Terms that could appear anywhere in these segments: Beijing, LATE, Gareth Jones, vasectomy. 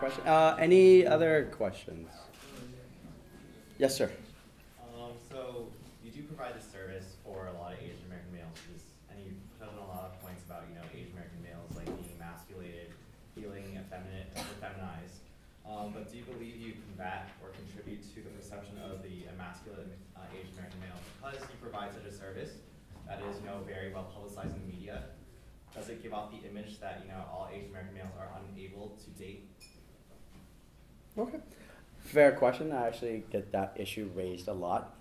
question. Any other questions? Yes, sir. So you do provide this service for a lot of Asian American males, and you put on a lot of points about, you know, Asian American males like being emasculated, feeling effeminate, feminized. But do you believe you combat or contribute to the perception of the emasculated Asian American male because you provide such a service that is, you know, very well publicized in the media? Does it give off the image that, you know, all Asian American males are unable to date? Okay, fair question. I actually get that issue raised a lot.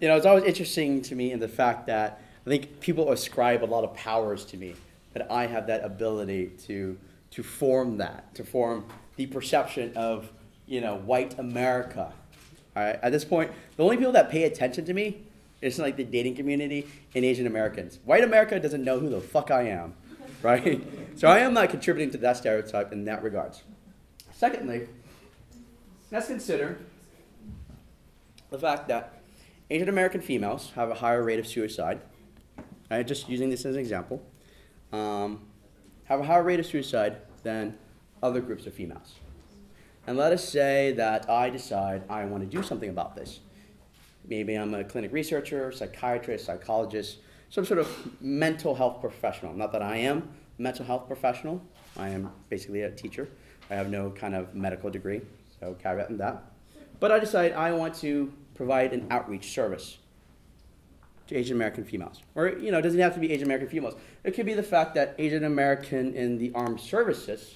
You know, it's always interesting to me in the fact that I think people ascribe a lot of powers to me, that I have that ability to form that, to form the perception of, you know, white America. All right, at this point, the only people that pay attention to me, it's like the dating community and Asian Americans. White America doesn't know who the fuck I am, right? So I am not contributing to that stereotype in that regards. Secondly, let's consider the fact that Asian American females have a higher rate of suicide. Right? Just using this as an example. Have a higher rate of suicide than other groups of females. And let us say that I decide I want to do something about this. Maybe I'm a clinic researcher, psychiatrist, psychologist, some sort of mental health professional. Not that I am a mental health professional. I am basically a teacher. I have no kind of medical degree, so caveat in that. But I decide I want to provide an outreach service to Asian American females. Or, you know, it doesn't have to be Asian American females. It could be the fact that Asian American in the armed services,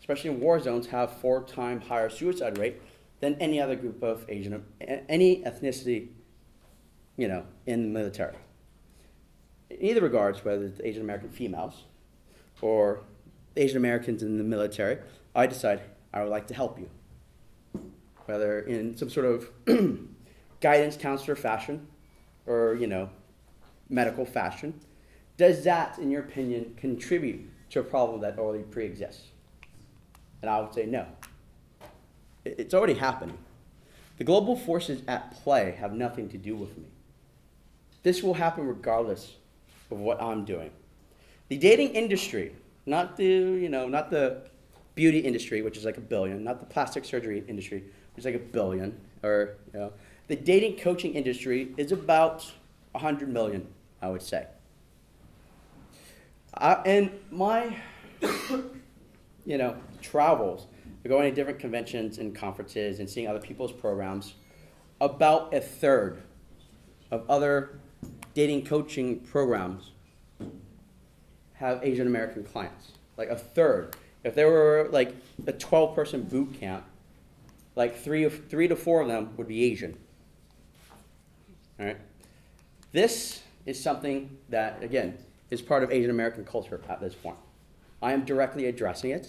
especially in war zones, have 4 times higher suicide rate than any other group of Asian, any ethnicity, you know, in the military. In either regards, whether it's Asian American females or Asian Americans in the military, I decide I would like to help you. Whether in some sort of guidance counselor fashion or, you know, medical fashion. Does that, in your opinion, contribute to a problem that already pre-exists? And I would say no. It's already happening. The global forces at play have nothing to do with me. This will happen regardless of what I'm doing. The dating industry, not the, you know, not the beauty industry, which is like $1 billion, not the plastic surgery industry, which is like $1 billion, or, you know, the dating coaching industry is about 100 million, I would say. And my, you know, travels, going to different conventions and conferences and seeing other people's programs, about 1/3 of other dating coaching programs have Asian American clients. Like 1/3. If there were like a 12-person boot camp, like three to four of them would be Asian. All right. This is something that, again, is part of Asian American culture at this point. I am directly addressing it,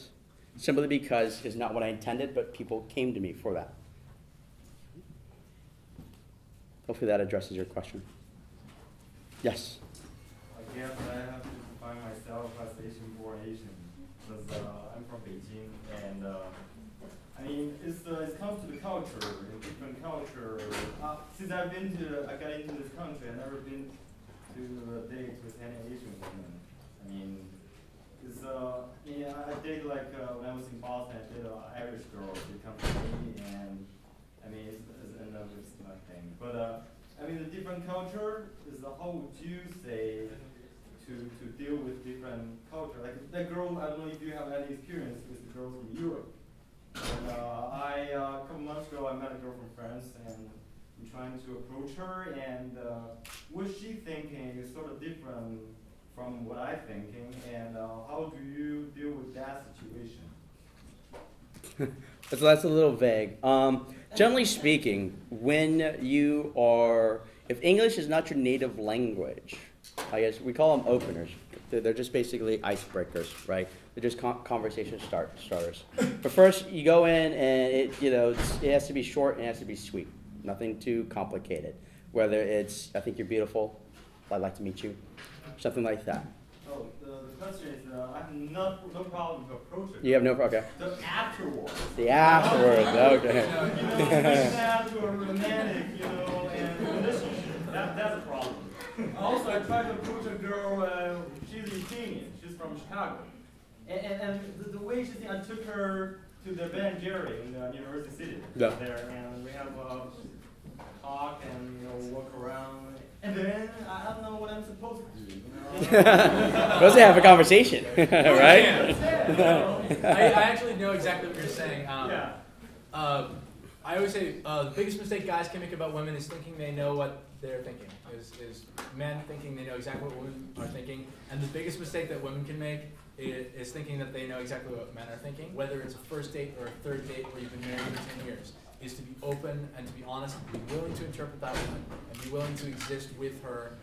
simply because it's not what I intended, but people came to me for that. Hopefully that addresses your question. Yes? I guess I have to define myself as Asian-born Asian, because I'm from Beijing, and I mean, it comes to the culture, different culture. Since I got into this country, I've never been to a date with any Asian woman. I mean, I did, like, when I was in Boston, I did an Irish girl to come to me, and I mean, it's another thing. But I mean, the different culture is the whole Jew say to deal with different culture. Like that girl, I don't know if you have any experience with the girls from Europe. And a couple months ago, I met a girl from France, and I'm trying to approach her, and what she's thinking is sort of different from what I'm thinking, and how do you deal with that situation? So that's a little vague. Generally speaking, when you are, if English is not your native language, I guess we call them openers. They're just basically icebreakers, right? They're just conversation starters. But first, you go in, and it has to be short and it has to be sweet. Nothing too complicated. Whether it's, I think you're beautiful, I'd like to meet you. Something like that. Oh, the question is, I have no problem with approaching. You have no problem, okay. The afterwards. The afterwards, okay. You know, that to a romantic, you know, and relationship, that's a problem. Also, I tried to approach a girl, she's Ukrainian, she's from Chicago. And the way she did, I took her to the Ben & Jerry in University City there, and we have a talk and walk around, and then I don't know what I'm supposed to do. Supposed to have a conversation, right? I actually know exactly what you're saying. I always say the biggest mistake guys can make about women is thinking they know what they're thinking. Is men thinking they know exactly what women are thinking, and the biggest mistake that women can make is thinking that they know exactly what men are thinking, whether it's a first date or a third date where you've been married for 10 years, is to be open and to be honest and be willing to interpret that woman and be willing to exist with her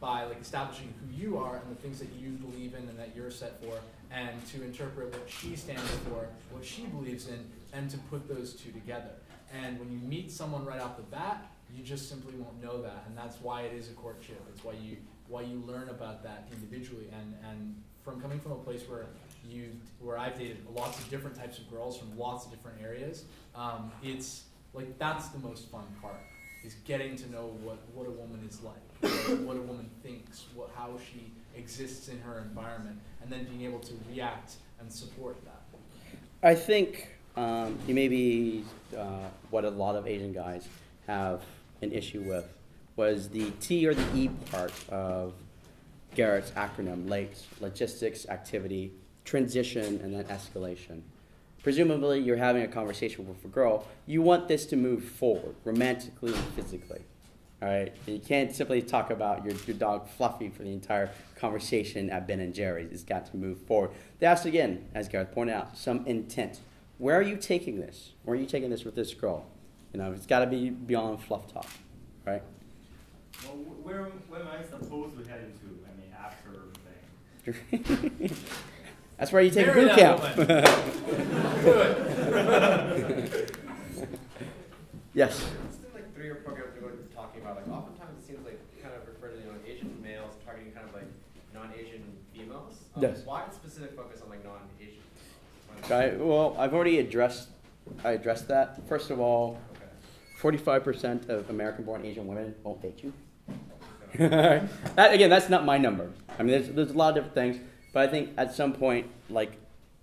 by establishing who you are and the things that you believe in and that you're set for, and to interpret what she stands for, what she believes in, and to put those two together. And when you meet someone right off the bat, you just simply won't know that, and that's why it is a courtship. It's why you learn about that individually, and from coming from a place where I've dated lots of different types of girls from lots of different areas, it's like that's the most fun part, is getting to know what a woman is like, what a woman thinks, how she exists in her environment, and then being able to react and support that. I think you may be what a lot of Asian guys have an issue with was the T or the E part of Garrett's acronym, LATE, logistics, activity, transition, and then escalation. Presumably, you're having a conversation with a girl. You want this to move forward, romantically and physically. All right? And you can't simply talk about your dog Fluffy for the entire conversation at Ben & Jerry's. It's got to move forward. That's, again, as Gareth pointed out, some intent. Where are you taking this? Where are you taking this with this girl? It's got to be beyond fluff talk, right? Well, where am I supposed to head into? After everything. That's where you take boot camp. Yes. It's been 3 or 4 years ago talking about oftentimes it seems kind of referred to Asian males targeting kind of non-Asian females. Yes. Why the specific focus on non-Asian? Right. Well, I've already addressed that. First of all, 45% of American-born Asian women won't date you. That's not my number. There's a lot of different things, but I think at some point,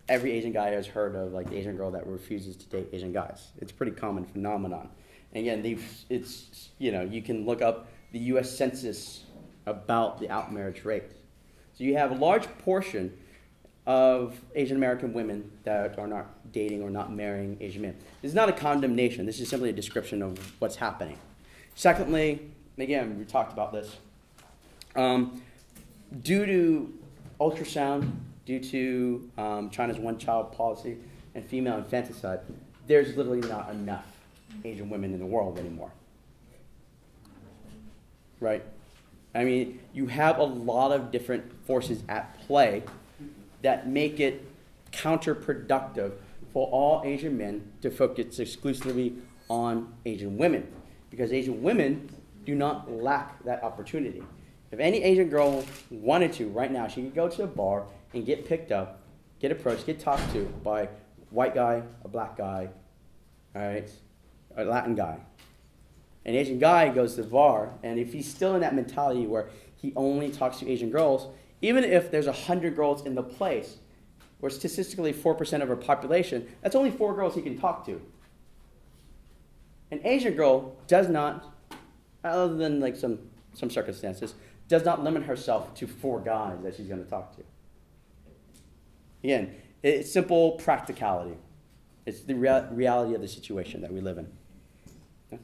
every Asian guy has heard of the Asian girl that refuses to date Asian guys. It's a pretty common phenomenon. And again, you can look up the U.S. Census about the out-marriage rate. So you have a large portion of Asian American women that are not dating or not marrying Asian men. This is not a condemnation. This is simply a description of what's happening. Secondly, and again, we talked about this. Due to ultrasound, due to China's one-child policy and female infanticide, there's literally not enough Asian women in the world anymore. Right? You have a lot of different forces at play that make it counterproductive for all Asian men to focus exclusively on Asian women, because Asian women do not lack that opportunity. If any Asian girl wanted to right now, she could go to a bar and get picked up, get approached, get talked to by a white guy, a black guy, all right, a Latin guy. An Asian guy goes to the bar, and if he's still in that mentality where he only talks to Asian girls, even if there's 100 girls in the place, where statistically 4% of our population, that's only 4 girls he can talk to. An Asian girl does not, other than some circumstances, does not limit herself to 4 guys that she's going to talk to. Again, it's simple practicality. It's the reality of the situation that we live in. Yeah?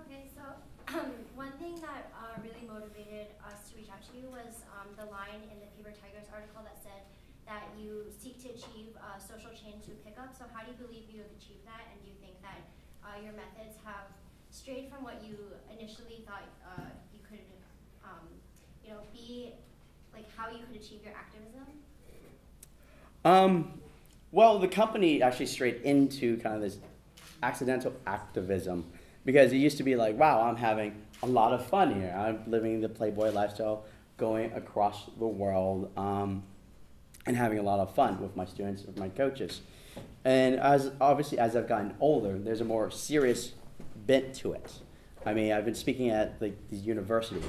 Okay, so one thing that really motivated us to reach out to you was the line in the Paper Tigers article that said that you seek to achieve social change through pickup. So how do you believe you have achieved that, and do you think that your methods have strayed from what you initially thought you could, be, how you could achieve your activism? Well, the company actually strayed into kind of this accidental activism, because it used to be wow, I'm having a lot of fun here. I'm living the Playboy lifestyle, going across the world, and having a lot of fun with my students, with my coaches. And as I've gotten older, there's a more serious bent to it. I've been speaking at these universities,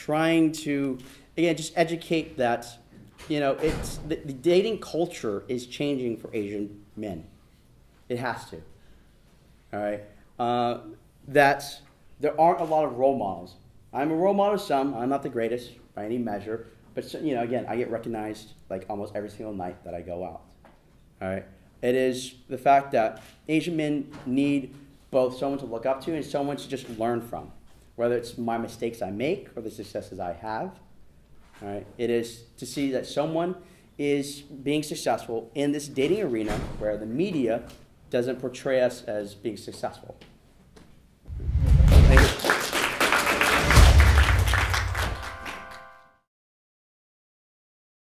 trying to, again, just educate that you know, it's the dating culture is changing for Asian men. It has to. All right. There aren't a lot of role models. I'm a role model of some. I'm not the greatest by any measure, but you know, again, I get recognized like almost every single night that I go out. All right. It is the fact that Asian men need both someone to look up to and someone to just learn from, whether it's my mistakes I make or the successes I have. All right. It is to see that someone is being successful in this dating arena where the media doesn't portray us as being successful.